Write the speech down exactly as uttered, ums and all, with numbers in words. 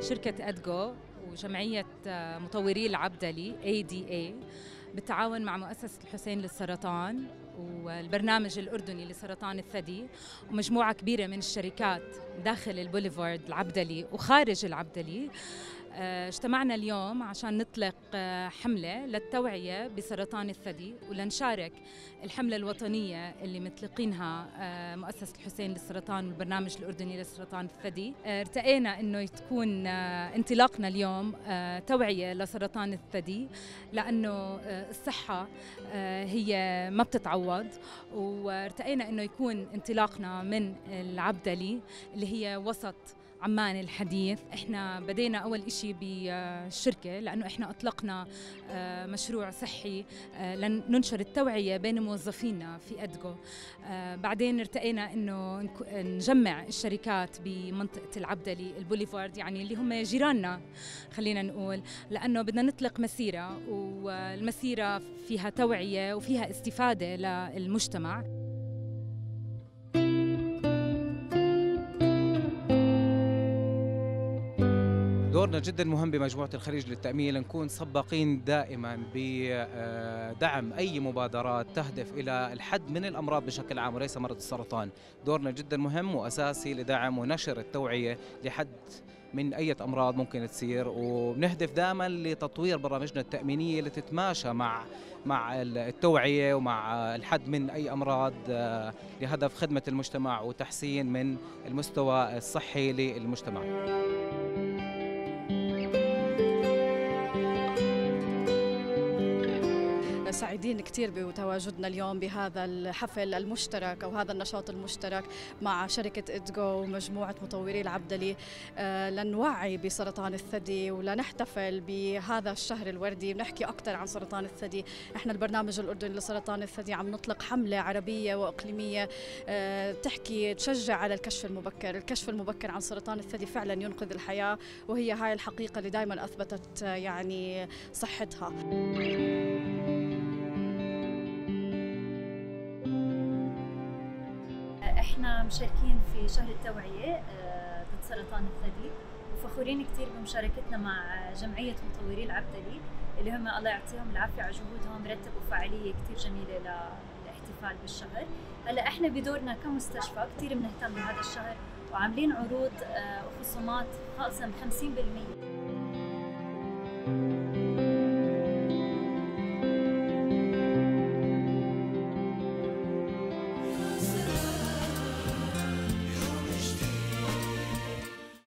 شركة إدجو وجمعية مطوري العبدلي إيه دي إيه بالتعاون مع مؤسسة الحسين للسرطان والبرنامج الأردني لسرطان الثدي ومجموعة كبيرة من الشركات داخل البوليفارد العبدلي وخارج العبدلي، اجتمعنا اليوم عشان نطلق حملة للتوعية بسرطان الثدي ولنشارك الحملة الوطنية اللي مطلقينها مؤسسة الحسين للسرطان والبرنامج الأردني لسرطان الثدي. ارتئينا انه تكون انطلاقنا اليوم توعية لسرطان الثدي، لأنه الصحة هي ما بتتعوض، وارتئينا انه يكون انطلاقنا من العبدلي اللي هي وسط عمان الحديث. احنا بدينا اول اشي بالشركة لانه احنا اطلقنا مشروع صحي لننشر التوعية بين موظفينا في إدجو، بعدين ارتئينا انه نجمع الشركات بمنطقة العبدلي البوليفارد، يعني اللي هم جيراننا خلينا نقول، لانه بدنا نطلق مسيرة والمسيرة فيها توعية وفيها استفادة للمجتمع. دورنا جدا مهم بمجموعة الخليج للتأمين لنكون سباقين دائما بدعم أي مبادرات تهدف إلى الحد من الأمراض بشكل عام وليس مرض السرطان. دورنا جدا مهم وأساسي لدعم ونشر التوعية لحد من أي أمراض ممكن تصير، وبنهدف دائما لتطوير برامجنا التأمينية لتتماشى مع مع التوعية ومع الحد من أي أمراض لهدف خدمة المجتمع وتحسين من المستوى الصحي للمجتمع. سعيدين كثير بتواجدنا اليوم بهذا الحفل المشترك أو هذا النشاط المشترك مع شركة إدجو ومجموعة مطوري العبدلي لنوعي بسرطان الثدي ولنحتفل بهذا الشهر الوردي ونحكي أكثر عن سرطان الثدي. احنا البرنامج الأردني لسرطان الثدي عم نطلق حملة عربية وإقليمية تحكي تشجع على الكشف المبكر. الكشف المبكر عن سرطان الثدي فعلا ينقذ الحياة، وهي هاي الحقيقة اللي دائما أثبتت يعني صحتها. احنا مشاركين في شهر التوعية ضد سرطان الثدي، وفخورين كثير بمشاركتنا مع جمعية مطوري العبدلي اللي هم الله يعطيهم العافية على جهودهم، رتبوا فعالية كثير جميلة للاحتفال بالشهر. هلا احنا بدورنا كمستشفى كثير بنهتم بهذا الشهر وعاملين عروض وخصومات خاصة خمسين بالمئة.